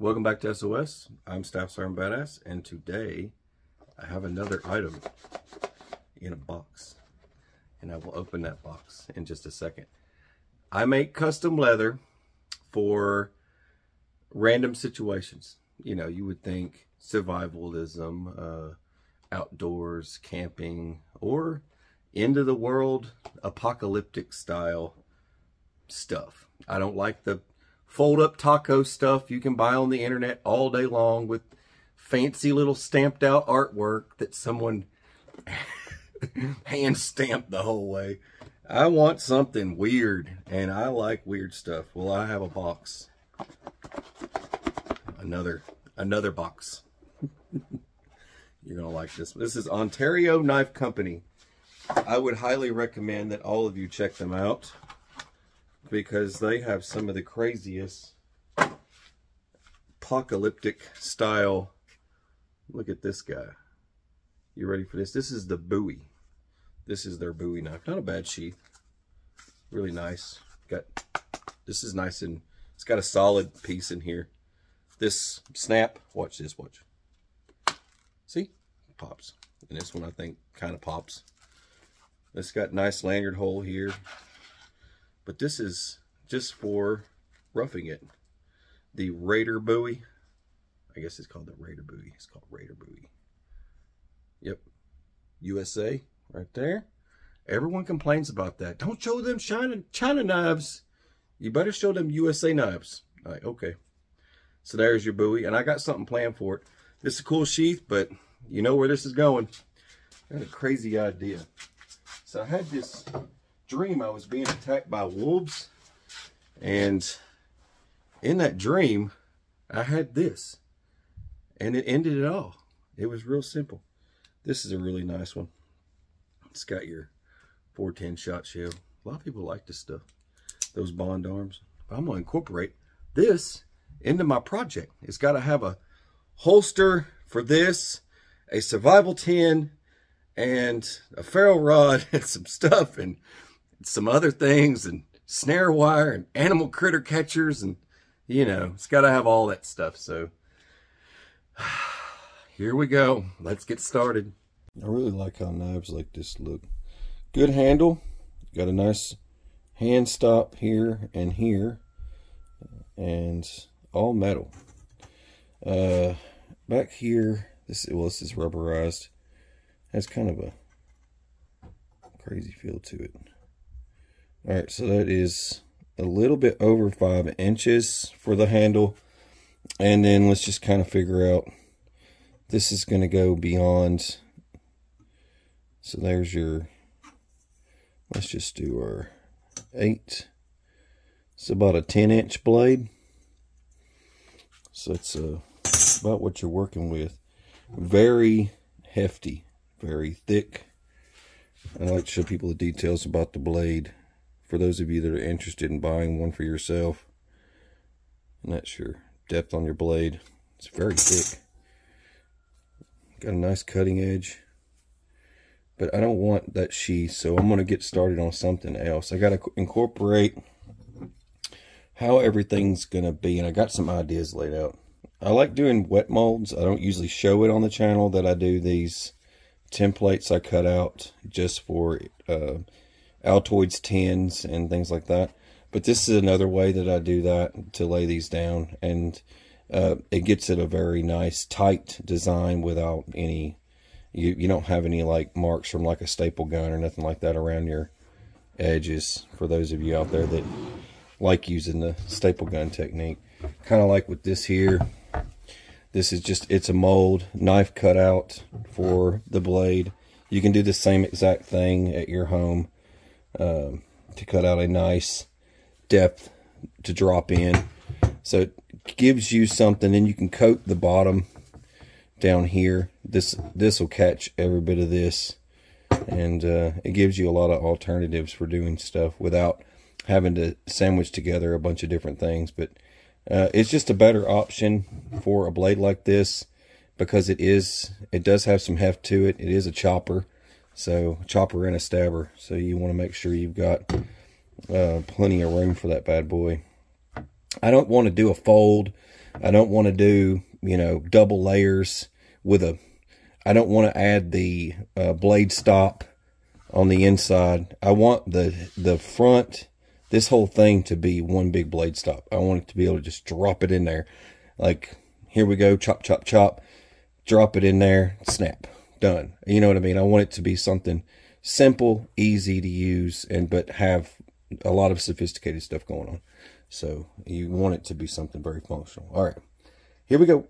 Welcome back to SOS. I'm Staff Sergeant Badass, and today I have another item in a box, and I will open that box in just a second. I make custom leather for random situations. You know, you would think survivalism, outdoors, camping, or end of the world, apocalyptic style stuff. I don't like the fold up taco stuff you can buy on the internet all day long with fancy little stamped out artwork that someone hand stamped the whole way. I want something weird, and I like weird stuff. Well, I have a box. Another box. You're gonna like this. This is Ontario Knife Company. I would highly recommend that all of you check them out, because they have some of the craziest apocalyptic style. Look at this guy. You ready for this? This is the Bowie. This is their Bowie knife. Not a bad sheath. Really nice. This is nice, and it's got a solid piece in here. This snap. Watch this. Watch. See? It pops. And this one I think kind of pops. It's got a nice lanyard hole here. But this is just for roughing it. The Raider Bowie. I guess it's called the Raider Bowie. It's called Raider Bowie. Yep. USA. Right there. Everyone complains about that. Don't show them China knives. You better show them USA knives. All right, okay. So there's your Bowie. And I got something planned for it. This is a cool sheath, but you know where this is going. I had a crazy idea. So I had this dream I was being attacked by wolves, and in that dream I had this, and it ended it all. It was real simple. This is a really nice one. It's got your 410 shot shell. A lot of people like this stuff, those Bond Arms. But I'm gonna incorporate this into my project. It's got to have a holster for this, a survival tin, and a ferro rod, and some stuff, and some other things, and snare wire, and animal critter catchers, and you know, it's got to have all that stuff. So here we go. Let's get started. I really like how knives like this look. Good handle. Got a nice hand stop here and here, and all metal. Back here, this is rubberized. That's kind of a crazy feel to it. All right, so that is a little bit over 5 inches for the handle. And then let's just kind of figure out, this is going to go beyond. So there's your, let's just do our 8. It's about a 10-inch blade. So that's about what you're working with. Very hefty. Very thick. I like to show people the details about the blade for those of you that are interested in buying one for yourself. And that's your depth on your blade. It's very thick. Got a nice cutting edge. But I don't want that sheath, so I'm going to get started on something else. I got to incorporate how everything's going to be, and I got some ideas laid out. I like doing wet molds. I don't usually show it on the channel that I do these templates I cut out just for Altoids tins and things like that. But this is another way that I do that, to lay these down, and it gets it a very nice tight design without any, you don't have any like marks from like a staple gun or nothing like that around your edges, for those of you out there that like using the staple gun technique. Kind of like with this here. This is just, it's a mold, knife cut out for the blade. You can do the same exact thing at your home to cut out a nice depth to drop in. So it gives you something, and you can coat the bottom down here. This will catch every bit of this, and it gives you a lot of alternatives for doing stuff without having to sandwich together a bunch of different things. But it's just a better option for a blade like this, because it does have some heft to it. It is a chopper, so chopper and a stabber. So you want to make sure you've got plenty of room for that bad boy. I don't want to do a fold. I don't want to do, you know, double layers with a, I don't want to add the blade stop on the inside. I want the front, this whole thing to be one big blade stop. I want it to be able to just drop it in there. Like, here we go, chop, chop, chop, drop it in there, snap, done. You know what I mean? I want it to be something simple, easy to use, and but have a lot of sophisticated stuff going on. So you want it to be something very functional. All right, here we go.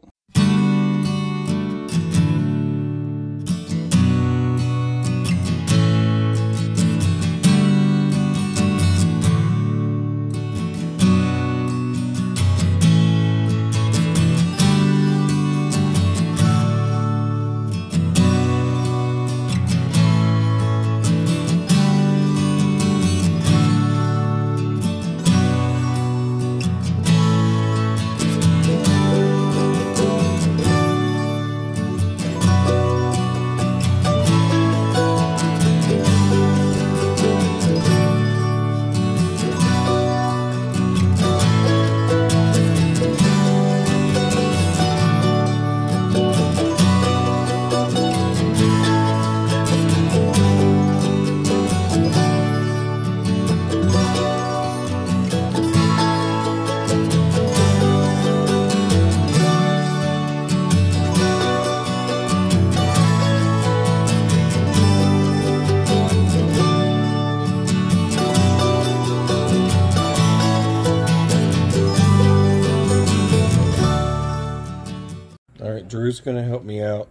Drew's gonna help me out,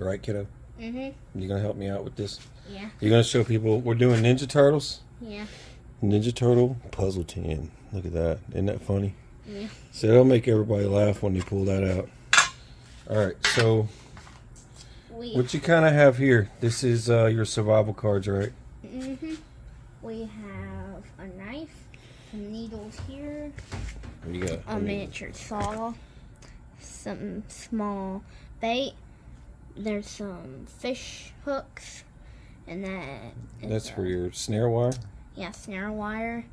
right, kiddo? Mm-hmm. You gonna help me out with this? Yeah. You're gonna show people, we're doing Ninja Turtles? Yeah. Ninja Turtle Puzzle 10. Look at that. Isn't that funny? Yeah. So it'll make everybody laugh when you pull that out. Alright, so what you kind of have here, this is your survival cards, right? Mm-hmm. We have a knife, some needles here, what do you got? A miniature saw, some small bait, there's some fish hooks, and that's for your snare wire. Yeah, snare wire,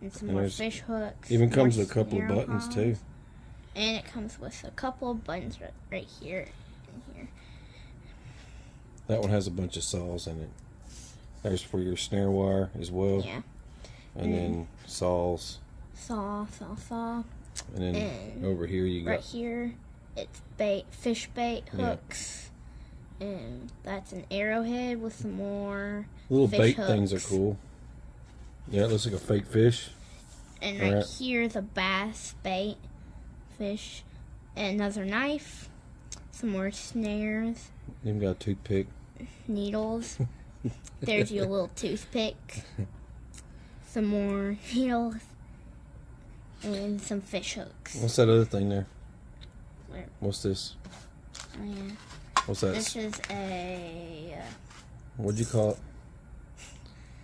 and some more fish hooks. Even comes with a couple of buttons too. And it comes with a couple of buttons right here and here. That one has a bunch of saws in it. There's for your snare wire as well. Yeah. And then saws. Saw. And then over here you got right here, it's bait, fish bait hooks, and that's an arrowhead with some more little bait things are cool. Yeah, it looks like a fake fish. And right here, the bass bait fish, and another knife, some more snares. Even got a toothpick. Needles. There's your little toothpick. Some more needles. And some fish hooks. What's that other thing there? Where? What's this? Oh, yeah. What's that? This is a... what'd you call it?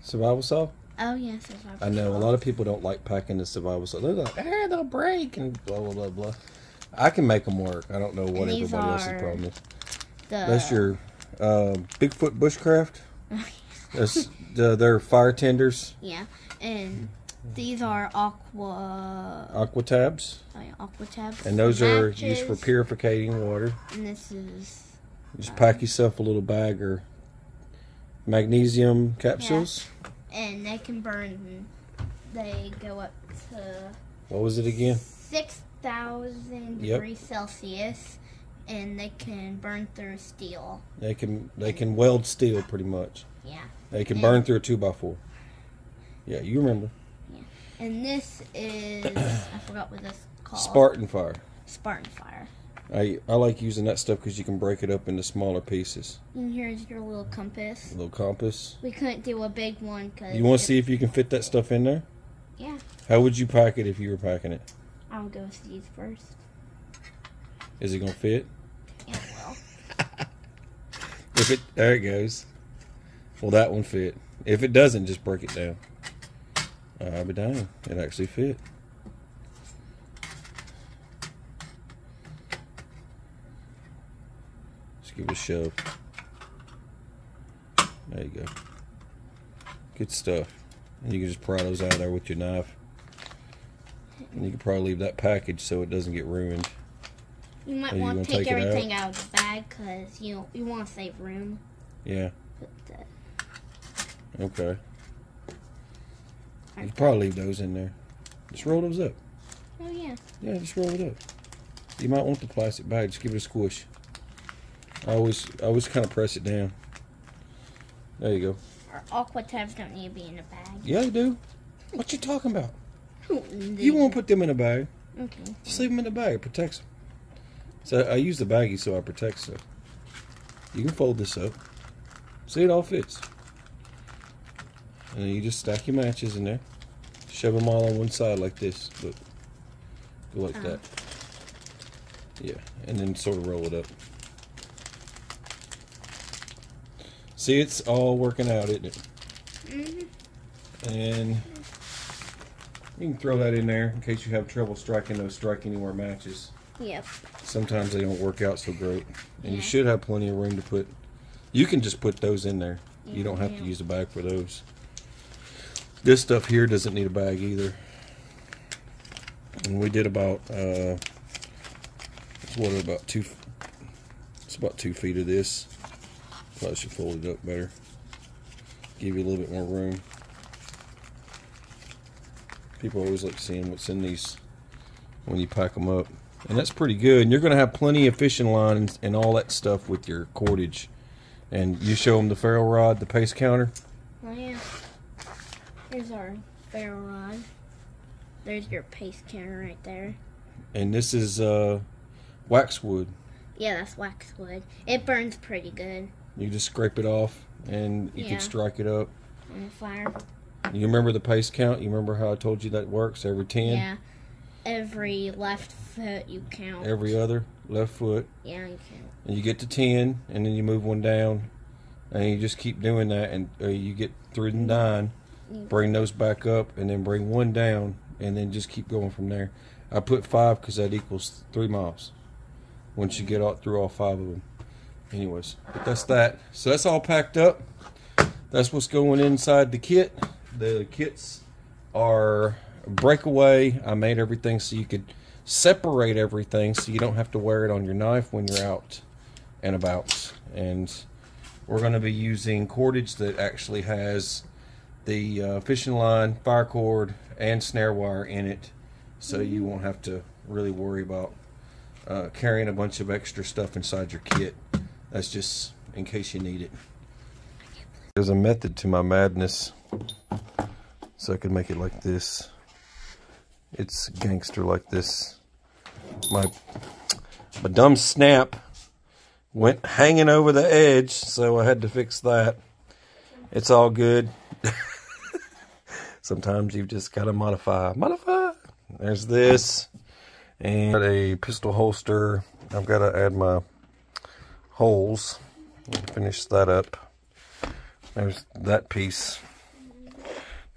Survival saw? Oh, yeah, survival saw. I know, a lot of people don't like packing the survival saw. They're like, hey, they'll break, and blah, blah, blah, blah. I can make them work. I don't know what everybody else's problem is. That's your Bigfoot Bushcraft. That's they're fire tenders. Yeah, and... these are aqua tabs. Oh, yeah, aqua tabs. And those are used for purifying water. And this is... just pack yourself a little bag or magnesium capsules. Yeah. And they can burn. They go up to... what was it again? 6,000 degrees Celsius. And they can burn through steel. They can weld steel pretty much. Yeah. They can burn through a 2x4. Yeah, you remember. And this is, I forgot what this is called. Spartan fire. Spartan fire. I like using that stuff because you can break it up into smaller pieces. And here's your little compass. Little compass. We couldn't do a big one. Cause you want to see if you can fit that stuff in there? Yeah. How would you pack it if you were packing it? I would go with these first. Is it going to fit? Yeah, it will. There it goes. Will that one fit? If it doesn't, just break it down. I'll be damned. It actually fit. Just give it a shove. There you go. Good stuff. And you can just pry those out of there with your knife. And you could probably leave that package so it doesn't get ruined. You might want to take everything out of the bag because you want to save room. Yeah. Okay. You could probably leave those in there. Just roll those up. Oh, yeah. Yeah, just roll it up. You might want the plastic bag. Just give it a squish. I always kind of press it down. There you go. Our aqua tabs don't need to be in a bag. Yeah, they do. What you talking about? You won't put them in a bag. Okay. Just leave them in the bag. It protects them. So I use the baggie so I protect stuff. You can fold this up. See, it all fits. And then you just stack your matches in there. Shove them all on one side like this. Look. Go like that. Yeah. And then sort of roll it up. See, it's all working out, isn't it? Mm-hmm. And you can throw that in there in case you have trouble striking those Strike Anywhere matches. Yep. Sometimes they don't work out so great. And you should have plenty of room to put. You can just put those in there. You don't have to use a bag for those. This stuff here doesn't need a bag either. And we did about, it's about 2 feet of this. Probably should fold it up better. Give you a little bit more room. People always like seeing what's in these when you pack them up. And that's pretty good. And you're going to have plenty of fishing lines and all that stuff with your cordage. And you show them the ferro rod, the pace counter. Oh, yeah. Here's our ferro rod. There's your pace counter right there. And this is waxwood. Yeah, that's waxwood. It burns pretty good. You just scrape it off, and you can strike it up. On the fire. You remember the pace count? You remember how I told you that works? Every 10? Yeah. Every left foot you count. Every other left foot. Yeah, you count. And you get to 10, and then you move one down, and you just keep doing that, and you get through the 9, bring those back up, and then bring one down, and then just keep going from there. I put 5 because that equals 3 miles once you get through all 5 of them. Anyways, but that's that. So that's all packed up. That's what's going inside the kit. The kits are breakaway. I made everything so you could separate everything so you don't have to wear it on your knife when you're out and about. And we're going to be using cordage that actually has the fishing line, fire cord, and snare wire in it, so you won't have to really worry about carrying a bunch of extra stuff inside your kit. That's just in case you need it. There's a method to my madness. So I could make it like this. It's gangster like this. My dumb snap went hanging over the edge, so I had to fix that. It's all good. Sometimes you've just got to modify. Modify! There's this. And I've got a pistol holster. I've got to add my holes. Finish that up. There's that piece.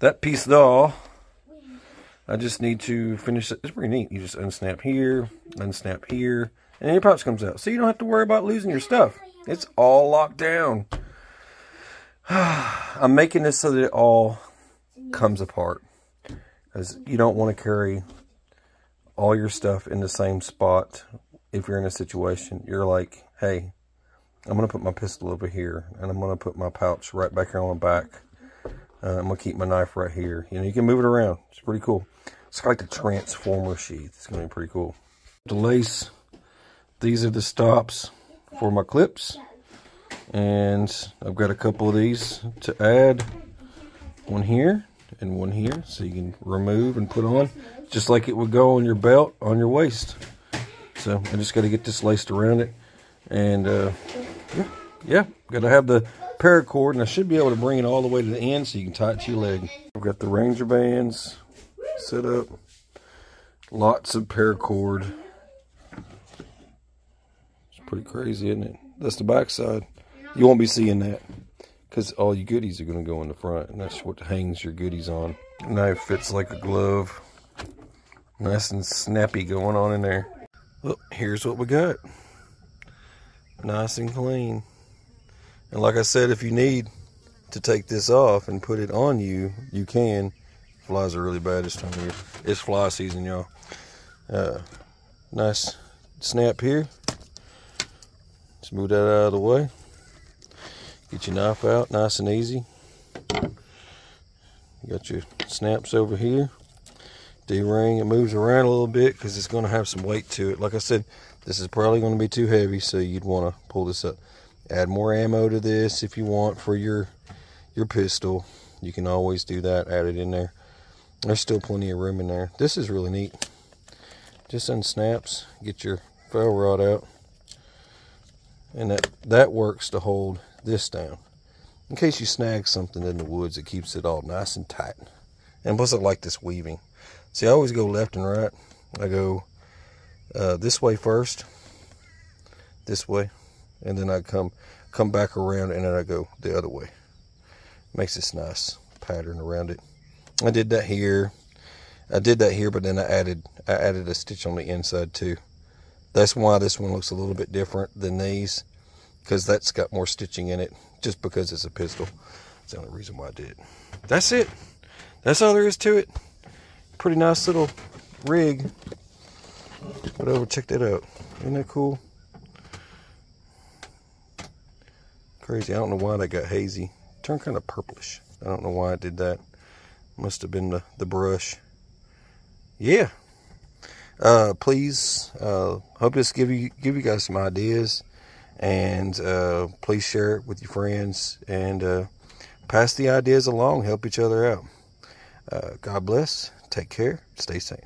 That piece though, I just need to finish it. It's pretty neat. You just unsnap here, and your pouch comes out. So you don't have to worry about losing your stuff. It's all locked down. I'm making this so that it all comes apart, because you don't want to carry all your stuff in the same spot if you're in a situation. You're like, hey, I'm going to put my pistol over here, and I'm going to put my pouch right back here on my back. I'm going to keep my knife right here. You know, you can move it around. It's pretty cool. It's like the transformer sheath. It's going to be pretty cool. The lace. These are the stops for my clips. And I've got a couple of these to add. One here and one here. So you can remove and put on. Just like it would go on your belt, on your waist. So I just got to get this laced around it. And, yeah. Got to have the paracord, and I should be able to bring it all the way to the end so you can tie it to your leg. I've got the Ranger bands set up. Lots of paracord. It's pretty crazy, isn't it? That's the back side. You won't be seeing that because all your goodies are going to go in the front, and that's what hangs your goodies on. Knife fits like a glove. Nice and snappy going on in there. Well, here's what we got. Nice and clean. And like I said, if you need to take this off and put it on you, you can. Flies are really bad this time of year. It's fly season, y'all. Nice snap here. Just move that out of the way. Get your knife out nice and easy. You got your snaps over here. D-ring, it moves around a little bit because it's going to have some weight to it. Like I said, this is probably going to be too heavy, so you'd want to pull this up. Add more ammo to this if you want for your pistol. You can always do that, add it in there. There's still plenty of room in there. This is really neat. Just unsnaps, get your ferro rod out, and that works to hold this down. In case you snag something in the woods, it keeps it all nice and tight. And plus I like this weaving. See, I always go left and right. I go this way first, this way, and then I come back around and then I go the other way. Makes this nice pattern around it. I did that here. I did that here, but then I added a stitch on the inside too. That's why this one looks a little bit different than these, because that's got more stitching in it just because it's a pistol. That's the only reason why I did it. That's it. That's all there is to it. Pretty nice little rig. But check that out. Isn't that cool? Crazy. I don't know why that got hazy. Turned kind of purplish. I don't know why I did that. Must have been the brush. Yeah. Please, hope this give you guys some ideas, and please share it with your friends, and pass the ideas along. Help each other out. God bless. Take care. Stay safe.